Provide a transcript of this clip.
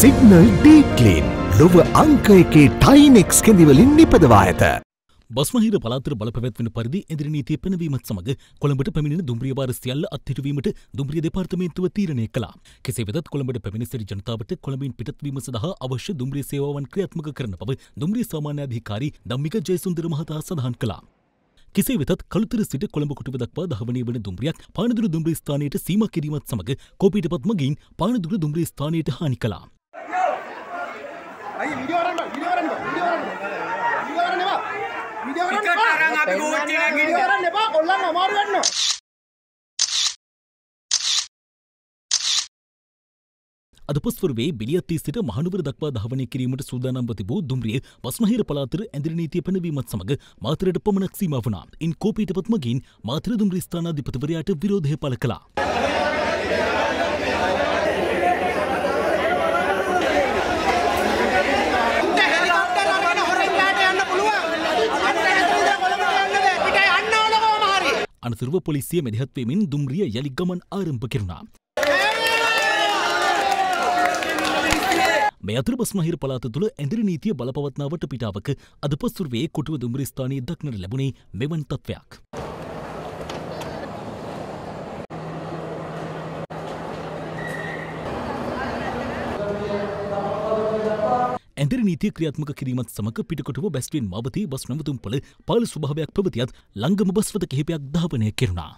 Signal deep clean लोव अंकय के टाइनेक्स के निवलिन निपदवायत बस्महिर पलातर බලපැවැත්වෙන පරිදි එදිරි නීතිය පෙන්වීමත් සමග කොළඹට පැමිණෙන දුම්රිය වාර සියල්ල අත්හිටුවීමට දුම්රිය දෙපාර්තමේන්තුව තීරණය කළා. කෙසේ වෙතත් කොළඹට පැමිණ සිටි ජනතාවට කොළඹින් පිටත්වීම සඳහා අවශ්‍ය දුම්රිය සේවාවන් ක්‍රියාත්මක කරන බව දුම්රිය සාමාන්‍ය අධිකාරී ධම්මික ජයසුන්දර මහතා සඳහන් කළා. කෙසේ වෙතත් කළුතර සිට කොළඹ කොටුව දක්වා ධාවනය වන දුම්රියක් පානදුර දුම්රිය ස්ථානයට සීමා කිරීමත් සමග කෝපීටපත් මගින් පානදුර දුම්රිය ස්ථානයට හානි කළා. අදපස්වරුවේ බිලියත්ති සිට මහනුවර දක්වා ධාවනය කිරීමට සූදානම්ව තිබූ දුම්රිය බස්මහිර පළාතර ඇඳිරි නීතිය පැනවීමත් සමග මාතරයට පමණක් සීමා වුණා. ඉන් කෝපීටපත් මගින් මාතර දුම්රිය ස්ථානාධිපතිවරයාට විරෝධය පළ කළා. අනතුරුව පොලිසිය මැදිහත් වෙමින් දුම්රිය යලි ගමන් ආරම්භ කෙරුණා. මේ අතර බස්මහිර පළාත තුළ ඇඳිරි නීතිය බලපවත්නාවට පිටාවක අද පස්වරුවේ කොටුව දුම්රිය ස්ථානයේ දක්නට ලැබුණේ මෙවන් තත්ත්වයක්. ඇඳිරි නීතිය ක්‍රියාත්මක කිරීමත් සමග පිටකොටුව බැස්වෙන් මාවතේ බස් නැවතුම්පළ පාලි ස්වභාවයක් පැවතියත් ලංගම බස්වත කිහිපයක් ධාවනය කෙරුණා.